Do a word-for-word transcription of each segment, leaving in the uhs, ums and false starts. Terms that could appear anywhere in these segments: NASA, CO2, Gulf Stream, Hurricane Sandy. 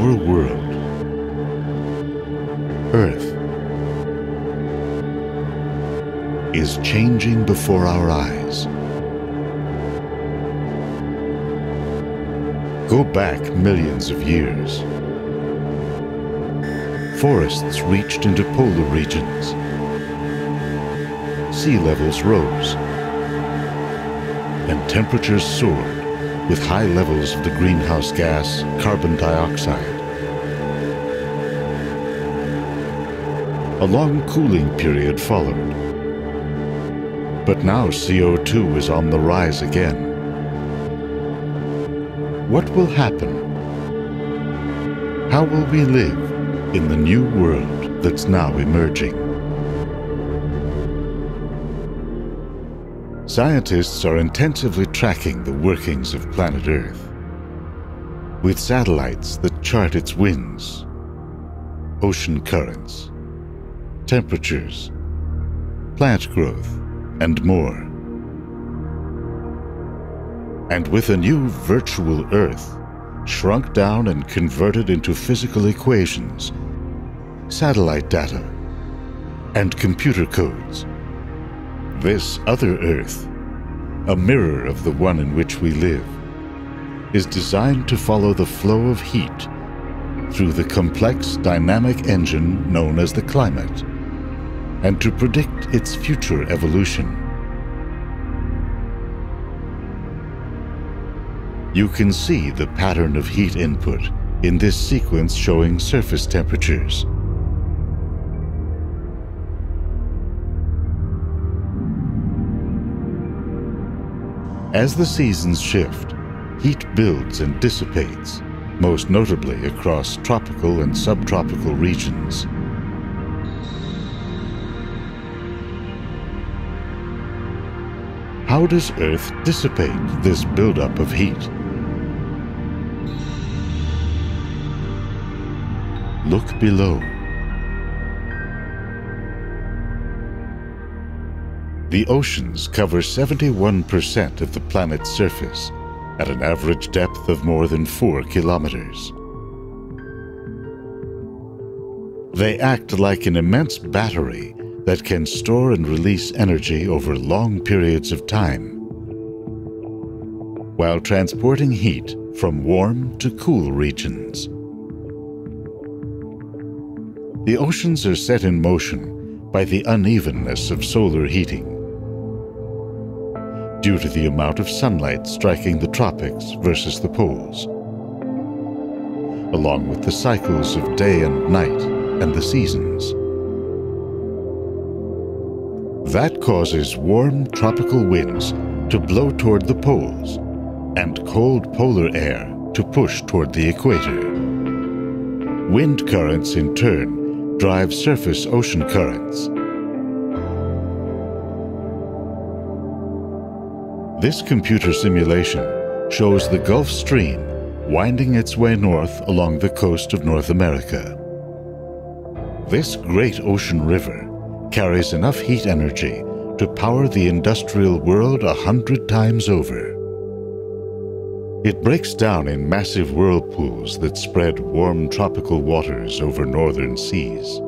our world, Earth, is changing before our eyes. Go back millions of years. Forests reached into polar regions. Sea levels rose, and temperatures soared with high levels of the greenhouse gas, carbon dioxide. A long cooling period followed, but now C O two is on the rise again. What will happen? How will we live in the new world that's now emerging? Scientists are intensively tracking the workings of planet Earth, with satellites that chart its winds, ocean currents, temperatures, plant growth, and more. And with a new virtual Earth, shrunk down and converted into physical equations, satellite data, and computer codes, this other Earth, a mirror of the one in which we live, is designed to follow the flow of heat through the complex dynamic engine known as the climate, and to predict its future evolution. You can see the pattern of heat input in this sequence showing surface temperatures. As the seasons shift, heat builds and dissipates, most notably across tropical and subtropical regions. How does Earth dissipate this buildup of heat? Look below. The oceans cover seventy-one percent of the planet's surface at an average depth of more than four kilometers. They act like an immense battery that can store and release energy over long periods of time, while transporting heat from warm to cool regions. The oceans are set in motion by the unevenness of solar heating, due to the amount of sunlight striking the tropics versus the poles, along with the cycles of day and night and the seasons. That causes warm tropical winds to blow toward the poles and cold polar air to push toward the equator. Wind currents in turn drive surface ocean currents. This computer simulation shows the Gulf Stream winding its way north along the coast of North America. This great ocean river carries enough heat energy to power the industrial world a hundred times over. It breaks down in massive whirlpools that spread warm tropical waters over northern seas.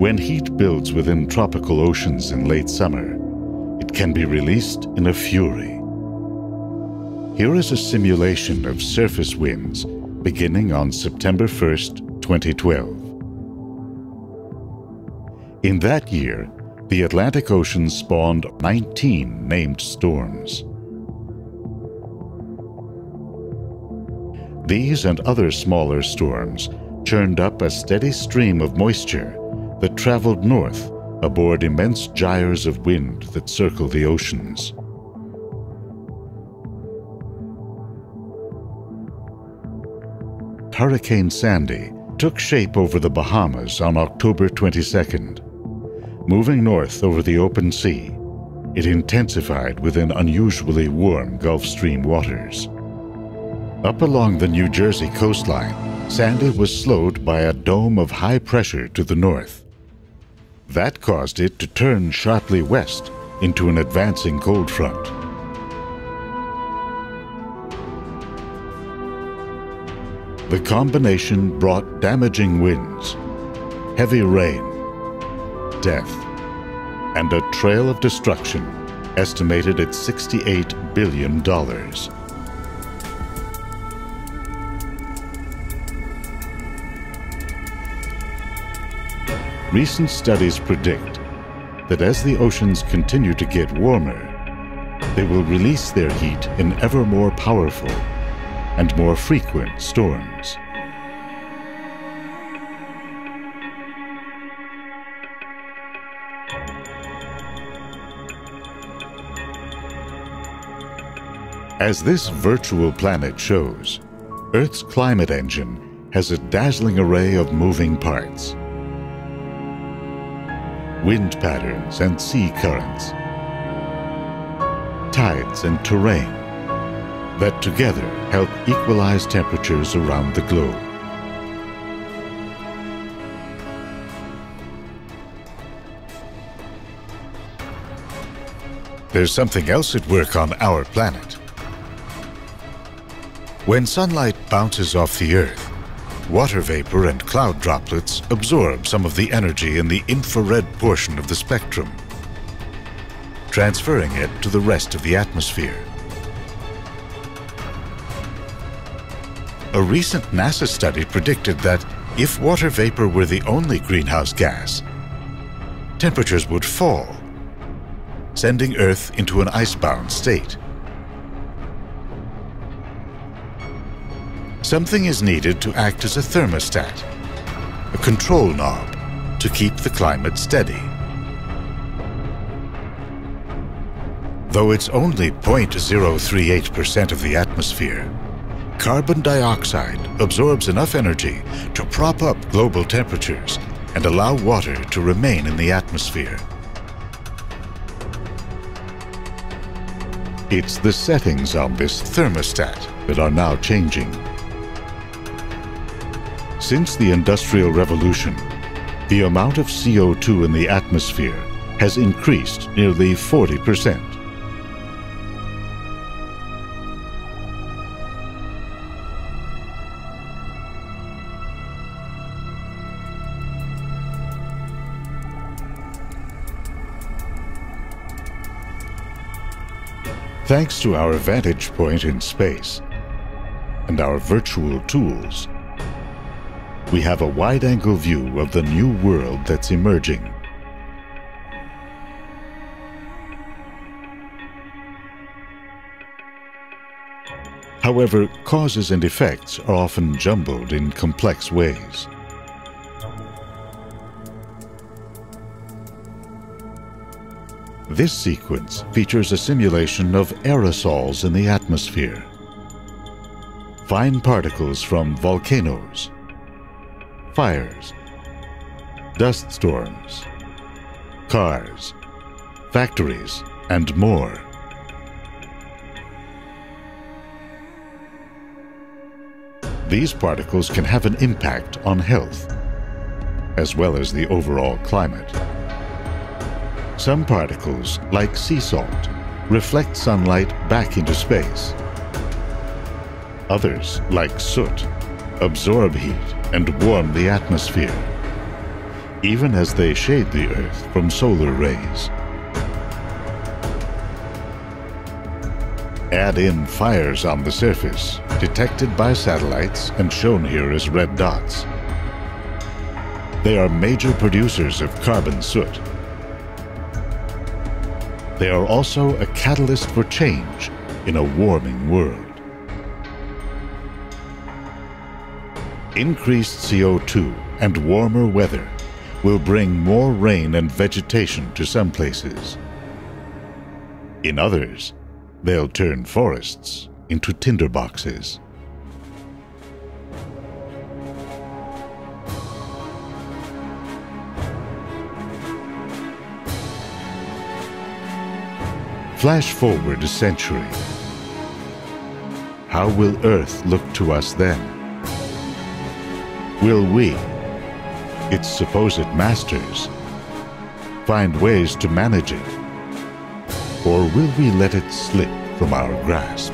When heat builds within tropical oceans in late summer, it can be released in a fury. Here is a simulation of surface winds beginning on September first, twenty twelve. In that year, the Atlantic Ocean spawned nineteen named storms. These and other smaller storms churned up a steady stream of moisture that traveled north aboard immense gyres of wind that circle the oceans. Hurricane Sandy took shape over the Bahamas on October twenty-second. Moving north over the open sea, it intensified within unusually warm Gulf Stream waters. Up along the New Jersey coastline, Sandy was slowed by a dome of high pressure to the north. That caused it to turn sharply west into an advancing cold front. The combination brought damaging winds, heavy rain, death, and a trail of destruction estimated at sixty-eight billion dollars. Recent studies predict that as the oceans continue to get warmer, they will release their heat in ever more powerful and more frequent storms. As this virtual planet shows, Earth's climate engine has a dazzling array of moving parts. Wind patterns and sea currents, tides and terrain, that together help equalize temperatures around the globe. There's something else at work on our planet. When sunlight bounces off the Earth, water vapor and cloud droplets absorb some of the energy in the infrared portion of the spectrum, transferring it to the rest of the atmosphere. A recent NASA study predicted that if water vapor were the only greenhouse gas, temperatures would fall, sending Earth into an icebound state. Something is needed to act as a thermostat, a control knob, to keep the climate steady. Though it's only zero point zero three eight percent of the atmosphere, carbon dioxide absorbs enough energy to prop up global temperatures and allow water to remain in the atmosphere. It's the settings on this thermostat that are now changing. Since the Industrial Revolution, the amount of C O two in the atmosphere has increased nearly forty percent. Thanks to our vantage point in space and our virtual tools, we have a wide-angle view of the new world that's emerging. However, causes and effects are often jumbled in complex ways. This sequence features a simulation of aerosols in the atmosphere, fine particles from volcanoes, fires, dust storms, cars, factories, and more. These particles can have an impact on health, as well as the overall climate. Some particles, like sea salt, reflect sunlight back into space. Others, like soot, absorb heat and warm the atmosphere, even as they shade the Earth from solar rays. Add in fires on the surface, detected by satellites and shown here as red dots. They are major producers of carbon soot. They are also a catalyst for change in a warming world. Increased C O two and warmer weather will bring more rain and vegetation to some places. In others, they'll turn forests into tinderboxes. Flash forward a century. How will Earth look to us then? Will we, its supposed masters, find ways to manage it, or will we let it slip from our grasp?